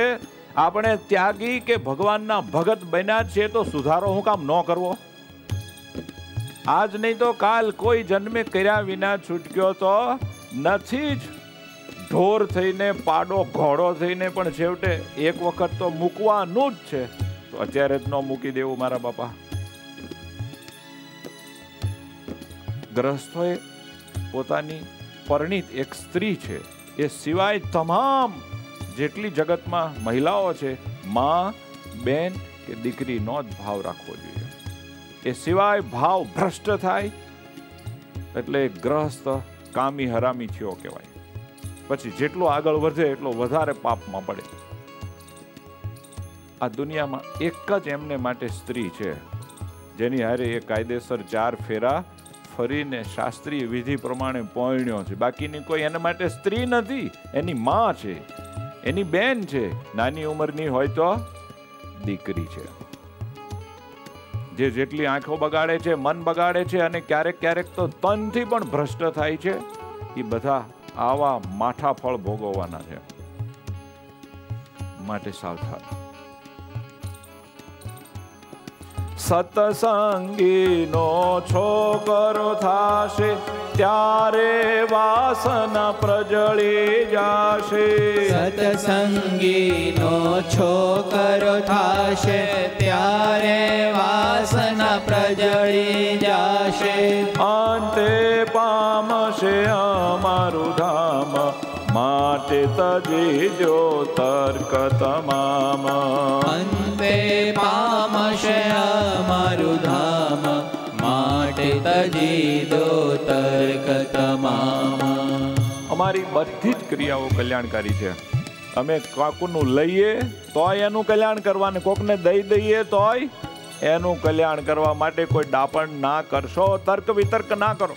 आपणे त्यागी के भगवानना भगत बन्या छे तो सुधारो हुं काम न करवो आज नहीं तो काल कोई जन्मे कर्या विना छूटक्यो तो नथी ज ढोर थईने पाडो घोड़ो थईने पण छेवटे एक वखत तो मूकवानुं ज छे तो अत्यारे ज न मूकी देवुं मारा बापा ग्रहस्थोए पोतानी परिणीत एक स्त्री छे ए सिवाय तमाम जेटली जगत में महिलाओं छे माँ बेन के दीकरी नो ज भाव राखवो जोईए ए सिवाय भाव भ्रष्ट थाय एटले ग्रहस्थ कामी हरामी थयो कहेवाय पछी जेटलो आगळ वधे एटलो वधारे पाप में पड़े आ दुनिया में एक ज एमने माटे स्त्री छे जेनी हारे ए कायदेसर चार फेरा फरीने शास्त्रीय विधि प्रमाणे पौण्यो छे बाकीनी कोई एना माटे स्त्री नथी एनी मां छे एनी बेन छे नानी उमरनी होय तो दीकरी छे जे जेटली आंखो बगाड़े छे मन बगाड़े छे अने क्यारेक क्यारेक तो तनथी पण भ्रष्ट थाय छे ई बधा आवा माठा फळ भोगववाना छे माटे सावधान सत्संगीनो छोकरो थाशे त्यारे वासना प्रजळी जाशे सत्संगीनो छोकरो थाशे त्यारे वासना प्रजळी जाशे अंते पामशे अमारुं धाम माटे तजीजो तर्क तमाम अंते पामशे अमारुं धाम माटे तजीजो तर्क तमाम अमारी बधी ज क्रियाओं कल्याणकारी छे अमे काकुनु लईए तोय एनुं कल्याण करवाने कोकने दई दईए तोय एनुं कल्याण करवा माटे कोई डापण ना करशो तर्क वितर्क ना करो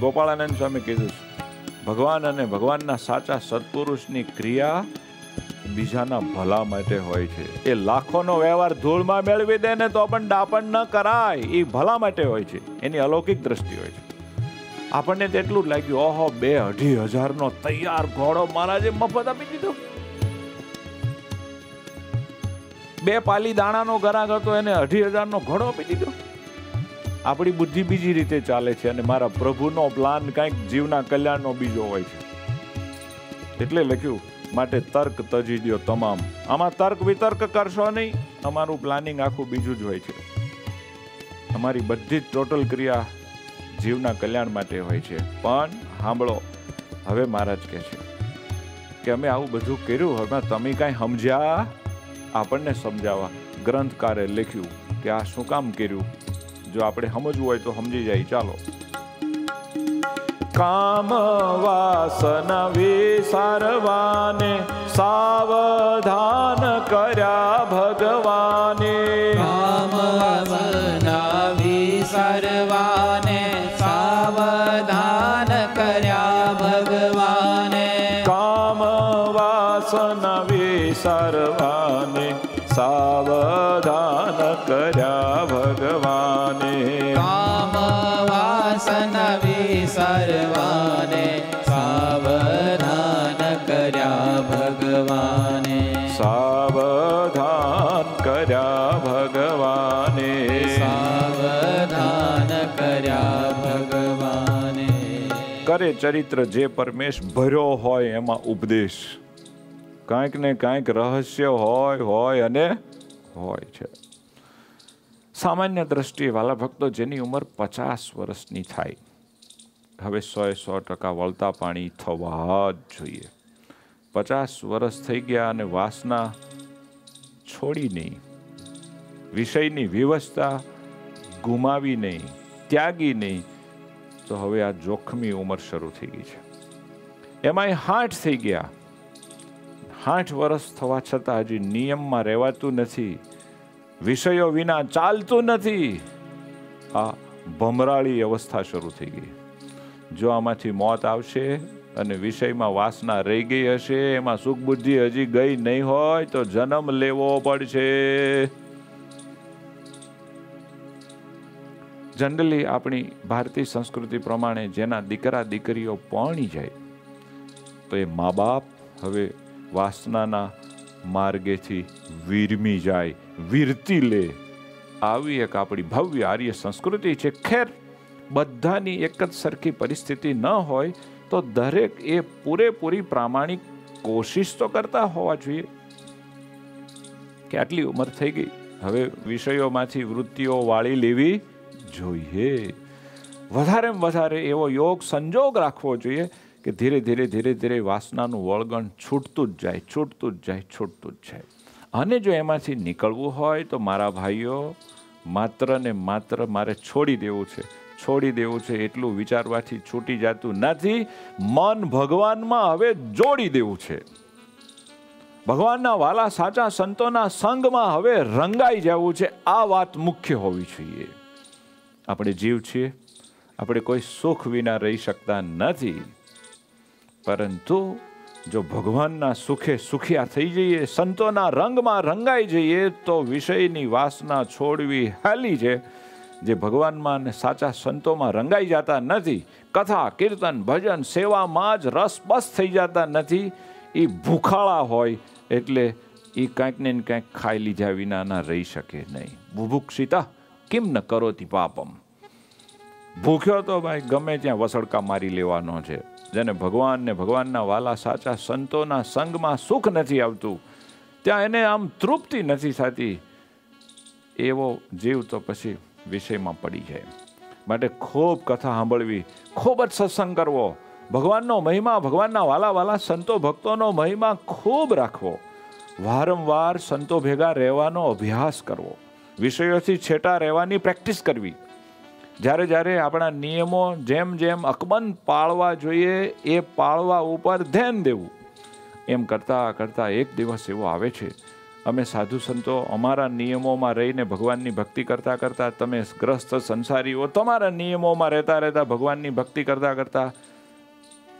गोपाळानंद स्वामी कीधुं भगवान अने भगवानना साचा सत्पुरुषनी क्रिया बीजाना भला माटे होय छे ए लाखोनो व्यवहार धूळमां मेळवी दे ने तो पण डापण न कराय ई भला माटे होय छे एनी अलौकिक दृष्टि होय छे आपणे तेटलुं लाग्युं ओहो बे अढी हजार नो तैयार घोड़ो महाराजे मफत आपी दीधो बे पाली दाणानो गराग हतो एने अढी हजार नो घोड़ो आपी दीधो आपणी बुद्धि बीजी रीते चाले छे अने मारा प्रभुनो प्लान कंईक जीवना कल्याणनो बीजो होय छे एटले लख्युं माटे तर्क तजी द्यो तमाम आमां तर्क वितर्क करशो नहीं अमारुं प्लानिंग आखुं बीजुं ज होय छे अमारी बधी ज टोटल क्रिया जीवना कल्याण माटे होय छे पण सांभळो हवे महाराज कहे छे के अमे आवुं बधुं कर्युं हवे तमे कांई समज्या आपणने समजावा ग्रंथकारे लख्युं के आ शुं काम कर्युं जो आपणे समजवू होय तो समझी जाए चालो काम वासना विसारवाने सावधान कर्या भगवाने काम वासना विसारवाने सावधान कर्या भगवाने काम वासना विसारवाने सावधान कर्या भगवाने काम आसन विसर्वाने सावधान कर्या भगवाने सावधान कर्या भगवाने सावधान कर्या भगवाने करे चरित्र जे परमेश भरो होय एमा उपदेश कांक ने कांक रहस्य होय होय अने होय छे। सामान्य दृष्टि वाला भक्तों जेनी उमर पचास वर्ष नी थाय हवे सौ सौ टका वलता पाणी थवा जोईए। पचास वर्ष थई गया अने वासना छोड़ी नहीं, विषयनी विवशता गुमावी नहीं, त्यागी नहीं, तो हवे आ जोखमी उमर शरू थई गई छे। एमांय साठ थई गया, साठ वर्ष थवा छतां हजी नियम में रहेवातुं नथी, विषयों विना चालतु नथी, आ भमराळी अवस्था शुरू थी गई। जो आमाथी मौत आवशे अने विषय में वासना रही गई हशे, एमां सुख बुद्धि हजी गई नहीं होय तो जन्म लेवो पड़शे। जनरली अपनी भारतीय संस्कृति प्रमाणे जेना दीकरा दीकरीओ परणी जाय तो ए माँ बाप हवे वासनाना मार्गे थी वीरमी जाए, वीरती ले। आवी एक आपड़ी भव्य आर्य संस्कृति छे। खैर बधानी एक सरखी परिस्थिति न होय तो दरेक ए पूरेपूरी प्रामाणिक कोशिश तो करता होवा जोईए के आटली उमर थई गई हवे विषयों मांथी वृत्तिओ वाळी लेवी जोईए। वधारेमां वधारे एवो योग संजोग राखवो जोईए कि धीरे धीरे धीरे धीरे वासनानु वळगण छूटतुं ज जाय, छूटतुं ज जाय, छूटतुं ज जाय। अने जो एमांथी निकळवुं होय तो मारा भाईओ मात्र ने मात्र मारे छोड़ी देवुं छे, छोड़ी देवुं छे एटलुं विचारवाथी छूटी जातुं नथी। मन भगवानमां हवे जोड़ी देवुं छे, भगवानना वाला साचा संतोना संगमां हवे रंगाई जवुं छे। आ वात मुख्य होवी जोईए। आपणे जीव छीए, आपणे कोई सुख विना रही शकता नथी, परंतु जो भगवान ना सुखे सुखिया थी जाइए, संतों ना रंग में रंगाई जाइए तो विषय नी वासना छोड़वी हेली छे। जे भगवान में साचा संतों में रंगाई जाता नहीं, कथा कीर्तन भजन सेवा में ज रसबस थी जाता नहीं, ई भूखाड़ा होय एटले ई कांक ने कांक खाई लीधा विना ना रही शके नहीं। बुभुक्षिता किम न करोति पापम। भूख्यो तो भाई गमे त्यां वसड़का मारी लेवानो छे। जेने भगवान ने भगवान ना वाला साचा संतोना संग में सुख नहीं आवतु, त्यां एने आम तृप्ति नहीं थती, एवो जीव तो पछी विषय में पड़ी जाए। माटे खूब कथा सांभळवी, खूब ज सत्संग करवो, भगवान नो महिमा भगवान ना वाला वाला संतो भक्तों नो महिमा खूब राखवो, वारंवार संतो भेगा रहेवानो अभ्यास करवो, विषयोथी छेटा रहेवानी प्रेक्टिस करवी। जारे जारे अपना नियमों जेम जेम अकबंद पाळवा जोईए ए पाळवा उपर ध्यान देवू। एम करता करता एक दिवस एवो आवे छे, अमे साधु संतो अमारा नियमों में रहीने भगवान नी भक्ति करता करता, तमे ग्रस्त संसारी हो तमारा नियमों में रहता रहता भगवान नी भक्ति करता करता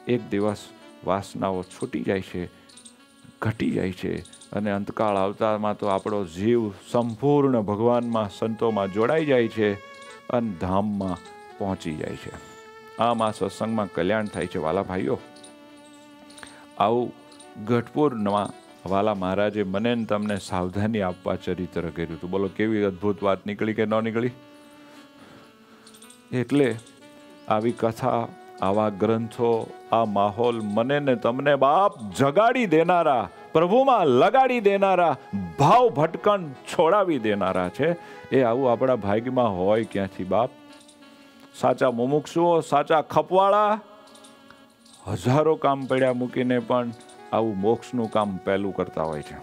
एक दिवस वासनाओ छूटी जाय छे, घटी जाय छे अने अंतकाल आवता मां तो आपणो जीव संपूर्ण भगवान में संतो में जोड़ाई जाय छे, अन धाम में पहुंची जाए छे। आम आ सत्संग में कल्याण थाय छे। वाला भाईओ, आवुं गढ़पुर वाला महाराजे मने तमने सावधानी आपवा चरित्र कर्युं हतुं। बोलो केवी अद्भुत बात निकली के न निकली। एटले आवी कथा, आवा ग्रंथों, आ माहौल मने ने तमने बाप जगाड़ी देनारा, प्रभु में लगाड़ी देनारा, भाव भटकण छोड़ावी देनारा छे। ए आवुं आपड़ा भाग्यमां होय क्यांथी बाप। साचा मुमुक्षुओ, साचा खपवाळा हजारों काम पड्या मूकीने पण आवुं मोक्षनुं काम पहेलुं करता होय छे।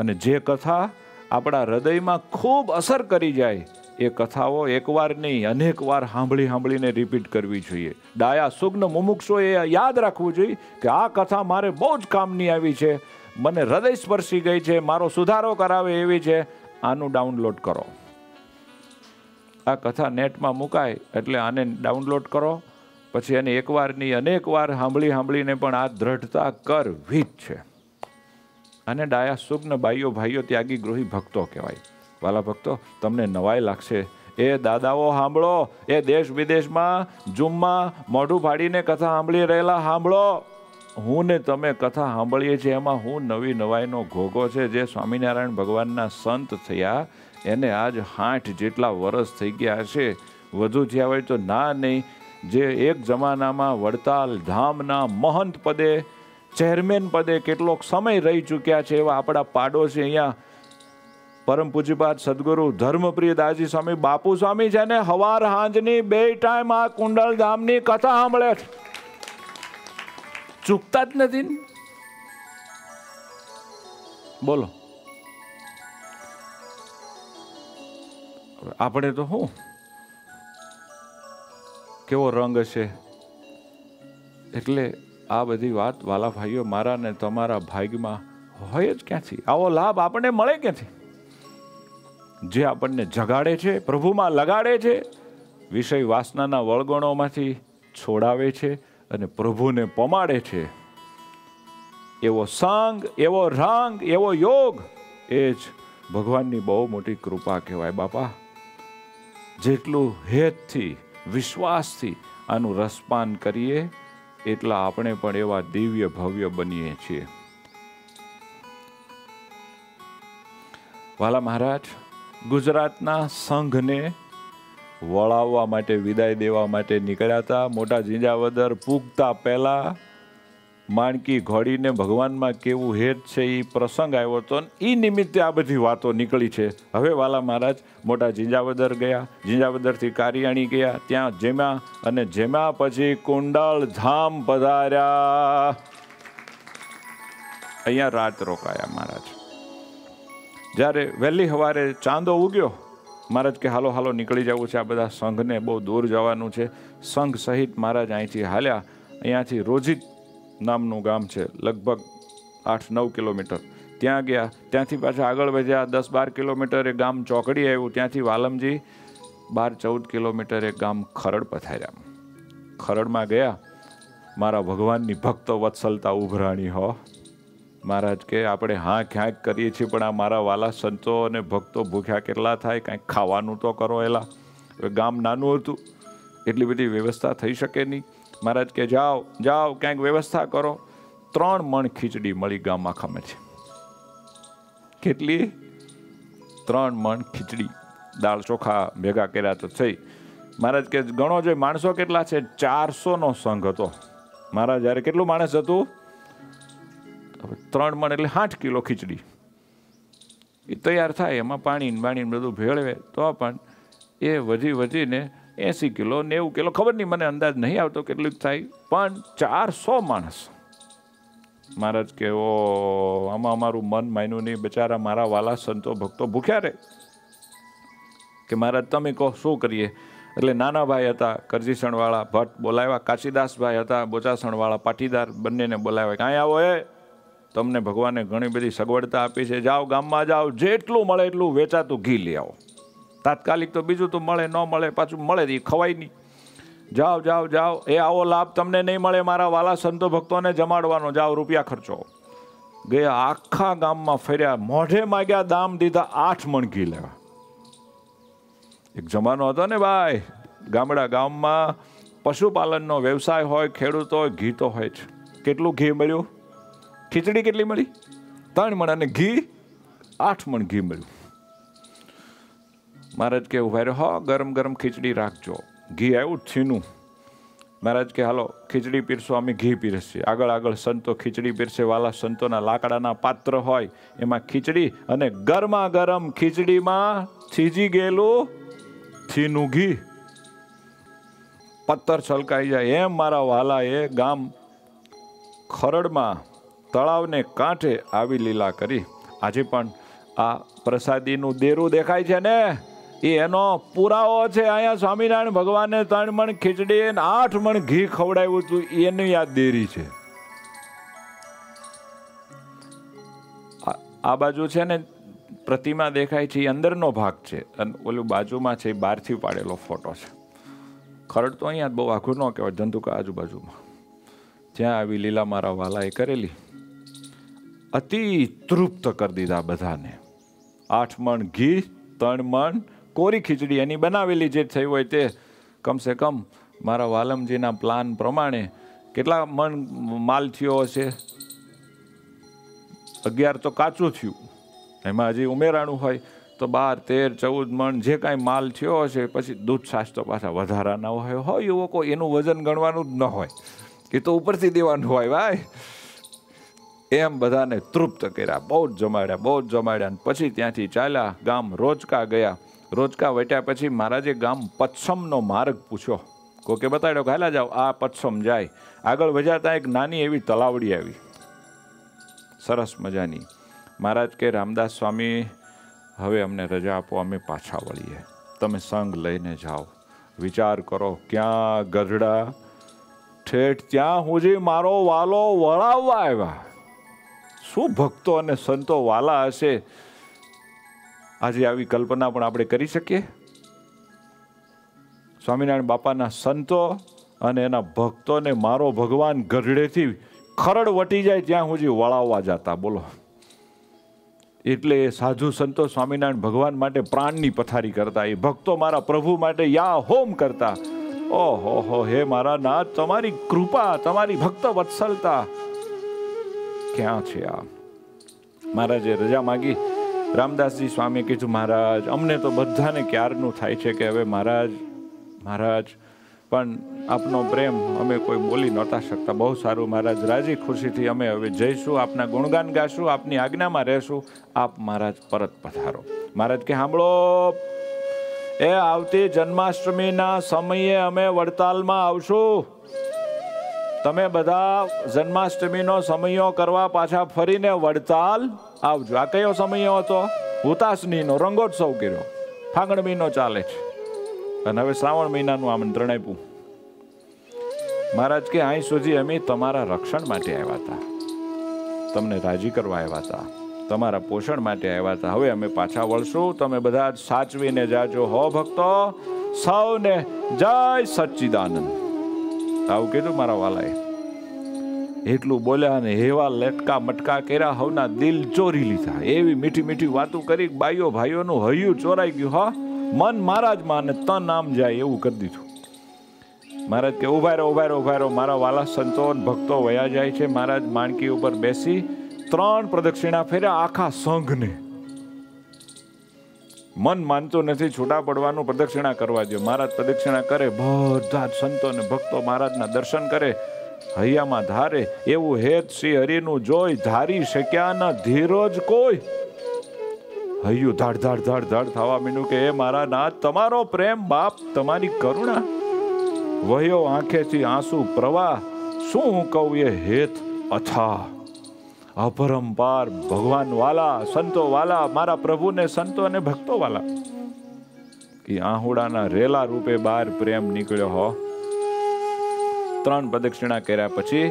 अने जे कथा आपड़ा हृदयमां खूब असर करी जाय ए कथाओ एक वार नहीं अनेक वार सांभळी सांभळीने रिपीट करवी जोईए। डाया सुग्न मुमुक्षोए याद राखवुं जोईए कि आ कथा मारे बहु ज कामनी आवी छे, मने हृदय स्पर्शी गई छे, मारो सुधारो करावे एवी छे, आनुं डाउनलोड करो। आ कथा नेट में मुकाय एटले आने डाउनलोड करो, पछी एने एक वार नहीं अनेक वार सांभळी सांभळीने पण आ दृढ़ता करवी ज छे। आने डाया सुग्न भाईओ भाईओ त्यागी गृही भक्तो कहेवाय। वाला भक्तो तमने नवाई लागशे ए दादाओ सांभळो, ए देश विदेश में जुम्मा मोढुं फाड़ीने कथा सांभळी रहेला सांभळो। हूँ ने तमे कथा सांभळीए छे एमां हूँ नवी नवाईनो घोघो छे जे स्वामीनारायण भगवानना संत थया एने आज साठ जेटला वर्ष थई गया हशे, वधु थया होय तो ना नहीं। जे एक जमानामां वडताल धामना महंत पदे चेरमेन पदे केटलोक समय रही चूक्या छे एवा आपणा पाडोशी अहींया परम पूज्यपाद सद्गुरु धर्मप्रिय दाजी स्वामी बापू स्वामी छे ने हवार हांजनी बे टाइम आ कुंडल धामनी कथा सांभळे चूकता ज नथी। बोलो आपणे तो हूँ केवो रंग छे। एटले आ बधी वात वाला भाईओ मारा ने तमारा भाग्यमां होय ज क्यांथी? आवो लाभ आपणे मळे क्यांथी? जे आपने जगाड़े छे, प्रभु में लगाड़े छे, विषय वासनाना वळगणों मांथी छोड़ावे छे अने प्रभु ने पमाड़े छे, एवो सांग एवो रंग एवो योग एज भगवाननी बहु मोटी कृपा कहेवाय। बापा जेटलू हेत थी विश्वास थी आनु रसपान करिए एटला आपणे पण एवा दिव्य भव्य बनीए छीए। वाला महाराज गुजरातना संघ ने वळाववा माटे विदाय देवा माटे निकळ्या हता। मोटा जींजावदर पूगता पहला माणकी घोडीने भगवान में केवुं हेत छे ई प्रसंग आव्यो तो ई निमित्ते आ बधी वातो निकळी छे। हवे वाला महाराज मोटा जींजावदर गया, जींजावदरथी कारियाणी गया, त्यां जेम्या अने जेम्या पछी कुंडल धाम पधार्या, अहींया रात रोकाया। महाराज जारे वहेली हवारे चांदो उग्यो, महाराज के हालो हालो निकली जावुं छे, आ बधा संघ ने बहुत दूर जवानुं छे। संघ सहित महाराज अहींथी हाल्या। अहींथी रोजित नामनुं गाम छे, लगभग आठ नौ किलोमीटर, त्यां गया। त्यांथी पाछा आगळ वध्या दस बार किलोमीटर एक गाम चौकड़ी आव्युं, त्यांथी वालमजी बार चौदह किलोमीटर एक गाम खरड़ पधार्या। खरड़ में गया, मारा भगवाननी भक्त वत्सलता उभराणी हो। महाराज के आपणे हाँ क्या करीए छीए पण आ मारा वाला संतो अने भक्तो भूख्या केटला थाय, कांई खावानुं तो करो एला। गाम नानुं हतुं एटली बधी व्यवस्था थई शके नहीं। महाराज के जाओ जाओ कांईक व्यवस्था करो। त्रण मण खीचड़ी मळी गाम आखामांथी। केटली? त्रण मण खीचड़ी, दाळ चोखा भेगा कर्या तो थई। महाराज के गणो जे माणसो केटला छे? चार सौ नो संघ हतो। महाराज यार केटलुं माणस हतुं? त्रण मण एटले आठ किलो खीचड़ी तैयार थाय, एमां पाणी बाणी बधुं भेळवे तो पण ए वधी वधीने एसी किलो नेवु किलो खबर नहीं, मने अंदाज नहीं आवतो केटलुं थाय, पण चार सौ माणस। महाराज के ओ आमां अमारुं मन मान्युं नहीं, बेचारा मारा वाला संतो भक्तो भूख्या रहे। के महाराज तमे कहो शुं करीए? एटले नाना भाई हता करजीसणवाळा भट्ट बोलाव्या, काशीदास भाई हता बोचासणवाळा पाटीदार, बंनेने बोलाव्या। कांई आवो ए तमने भगवाने घणी बधी सगवड़ता आपी छे, जाओ गाममां जाओ, जेटलुं मळे एटलुं वेचातुं घी लई आओ। तात्कालिक तो बीजुं तो मळे न मळे, पाछुं मळे तो खवाय नहीं। जाओ जाओ जाओ, ए आवो लाभ तमने नहीं मळे, मारा वाला संतो भक्तोने जमाडवानो, जाओ रूपिया खर्चो। गया आखा गाममां फर्या, मोढे माग्या दाम दीधा, आठ मण घी लेवा। एक जमानो हतो ने भाई, गामडा गाममां पशुपालननो व्यवसाय होय, खेडूत होय, घी तो होय ज। केटलुं घी मळ्युं? खीचड़ी केटली मळी? त्रण मण अने घी आठ मण घी मळ्युं। महाराज के उभा रह्यो, हो गरम गरम खीचड़ी राखजो। घी आव्युं थीनुं। महाराज के हालो खीचड़ी पीरसो, अमे घी पीरसीए। आगळ आगळ संतो खीचड़ी पीरसे। वाला संतोना लाकडाना पात्र होय, एमां खीचड़ी अने गरमा गरम खीचड़ीमां थीजी गेलुं थीनुं घी। पत्तर छलकाई जाय एम मारा वालाए गाम खरड़मां तळावने कांठे आवी लीला करी। आजे पण आ प्रसादीनुं देरुं देखाय छे ने, ए एनो पुरावो छे। अहींया स्वामीनारायण भगवाने त्रण मण खीचड़ी अने आठ मण घी खवडाव्युं हतुं, एनी आ देरी छे। आ बाजू छे ने प्रतिमा देखाय छे, अंदरनो भाग छे, अने ओलुं बाजूमां छे बहारथी पाडेलो फोटो छे। खरड़ तो अहींया बहु आघुं न कहेवाय, जंतुका आजूबाजूमां त्यां आवी लीला मारा वालाए करेली। अति तृप्त कर दीदा बधाने। आठ मण घी, त्रण मण कोरी खीचड़ी एनी बनावेली जे थई होय ते कम से कम मारा वालमजीना प्लान प्रमाणे केटला मन माल थयो हशे? अगियार तो काचुं थयुं, एमां हजी उमेराणुं होय तो बार तेर चौदह मण जे कांई माल थयो हशे। पछी दूध छाश तो पाछा वधाराना होय होय एवो कोई एनुं वजन गणवानुं ज न होय, ए तो उपरथी देवानुं होय। भाई एम बधाने तृप्त कर्या, बहुत जमाड्या बहुत जमाड्या पछी त्यांथी चाल्या गाम रोजका गया। रोजका वट्या पछी महाराजे गाम पच्छमनो मार्ग पूछ्यो, कोके बताड्यो के हाला जाओ आ पच्छम जाय। आगळ वजाता एक नानी एवी तलावडी आवी सरस मजानी। महाराज के रामदास स्वामी हवे अमने रजा आपो, अमे पाछा वळीए, तमे संग लईने जाओ। विचार करो क्या गधडा ठेठ त्यां हुजी मारो वालो वळाववा आव्या। शुं भक्तो अने संतो वाला हशे आजे आवी कल्पना पण आपणे करी सकीए? स्वामीनारायण बापाना संतो अने एना भक्तोने मारो भगवान गधडेथी खरड़ वटी जाए त्यां हुजी वळाववा जाता। बोलो, एटले साधु संतो स्वामीनारायण भगवान माटे प्राणनी पथारी करता, ए भक्तो मारा प्रभु माटे या होम करता। ओहो हो हे मारा नाथ, तमारी कृपा तमारी भक्त वत्सलता क्यां छे आ? महाराजे रजा मांगी। रामदासजी स्वामीए कीधुं महाराज अमने तो बधाने क्यारनुं थाय छे के हवे महाराज महाराज पण आपनो प्रेम अमे कोई बोली नहोता शकता। बहु सारू महाराज, राजी खुशी थी अमे हवे जईशुं, आपना गुणगान गाशुं, आपनी आज्ञामां रहेशुं, आप महाराज परत पधारो। महाराज के सांभळो ए आवती जन्माष्टमीना समये अमे वडतालमां आवशुं, तमे बधा जन्माष्टमीनो समयो करवा पाछा फरीने वडताल आवजो। आ कयो समयो हतो? हुतासनीनो रंगोत्सव कर्यो, फागण महीनो चाले छे अने हवे श्रावण महीनानुं आमंत्रण आप्युं। महाराज के आई सुधी अमी तमारा रक्षण माटे आव्या हता, तमने राजी करवा आव्या हता, तमारा पोषण माटे आव्या हता, हवे अमे पाछा वळशुं, तमे बधा साचवीने जाजो। हो भक्तो सौने जय सच्चिदानंद। आवुं कीधुं मारा वालाए। एटलुं बोल्या अने एवा लटका मटका कर्या हवना दिल चोरी लीधा। एवी मीठी मीठी वातो करी बाईओ भाईओनुं हय्युं चोराई गयुं। हो मन मारा ज मां अने तन आम जाय एवुं करी दीधुं। महाराज के उभा रो उभा रो उभा रो मारा वाला, संतो भक्तो वया जाय छे। महाराज माणकी उपर बेसी त्रण प्रदक्षिणा फेर्या आखा संघने। मन मानतो नथी छूटा पड़वानुं, प्रदक्षिणा करवा द्यो। महाराज प्रदक्षिणा करे, बधा ज संतो ने भक्तो महाराजना दर्शन करे, हय्यामां धारे एवुं हेत श्री हरिनुं जोई धारी शक्या न धीरज कोई। हय्युं धाड़ धाड़ धाड़ धाड़ थवा मींड्युं के हे मारा नाथ तमारो प्रेम बाप तमारी करुणा वह्यो आंखेथी आंसू प्रवाह। शू हूँ कहूँ ये हेत अथाह अपरंपार भगवान वाला संतो वाला मारा प्रभु ने संतो ने भक्तो वाला कि आहुड़ाना रेला रूपे बार प्रेम निकळ्यो। हो त्रण प्रदक्षिणा कर्या पछी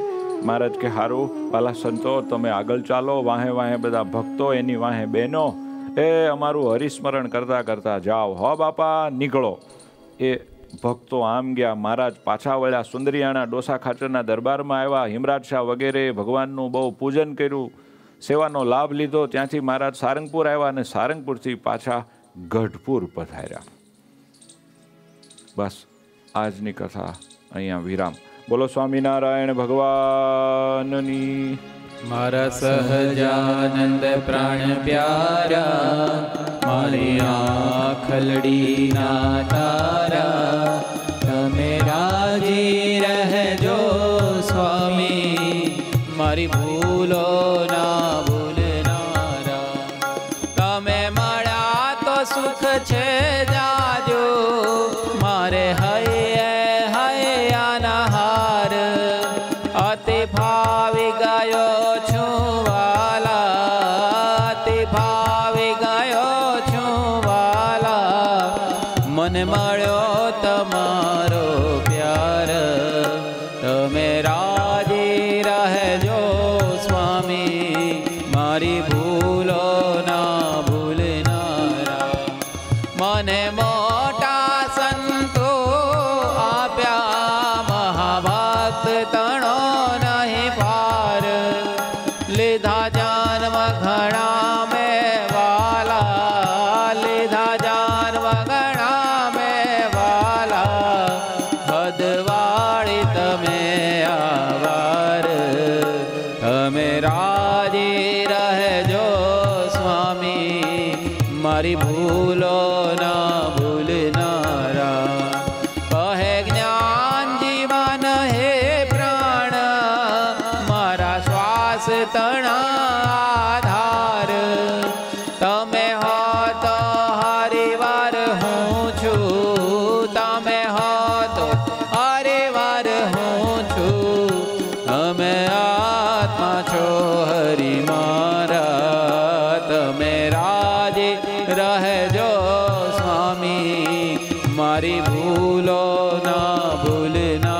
महाराज के हारू वाला संतो तमे आगळ चालो, वाहे वाहे बधा भक्तो एनी वाहे बहनो ए अमारू हरिस्मरण करता करता जाओ। हो बापा निकळो। ए भक्तो आम गया। महाराज पाछा वळ्या, सुंदरियाना डोसा खाचरना दरबारमां आव्या। हिमराजशाह वगैरे भगवाननुं बहु पूजन कर्युं, सेवानो लाभ लीधो। त्यांथी महाराज सारंगपुर आव्या अने सारंगपुरथी पाछा गढ़पुर पधार्या। बस आजनी कथा अहींया विराम। बोलो स्वामीनारायण भगवाननी। मारा सहजानंद प्राण प्यारा, मारी आँखलड़ी ना तारा, तमे राजी रहजो स्वामी, मारी भूलो ना भूलनारा। तमे मळ्या तो सुख छे जाजो, मारे हये हये अनहार। अति भावी गयो Vaghjibhagat। हमारी भूलो ना भूलना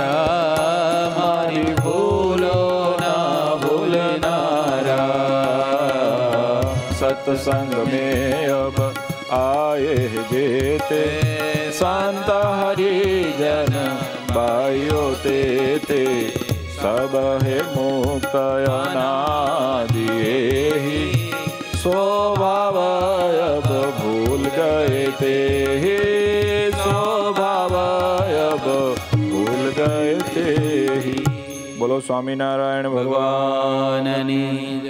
राम, हमारी भूलो ना भूलना राम। सत्संग में अब आए जेते शांत हरिजन भाइयों तेते, सब है मुक्त अनादिए ही स्वभाव अब भूल गए ते ही, स्वभाव अब भूल गए ते ही। बोलो स्वामीनारायण भगवान।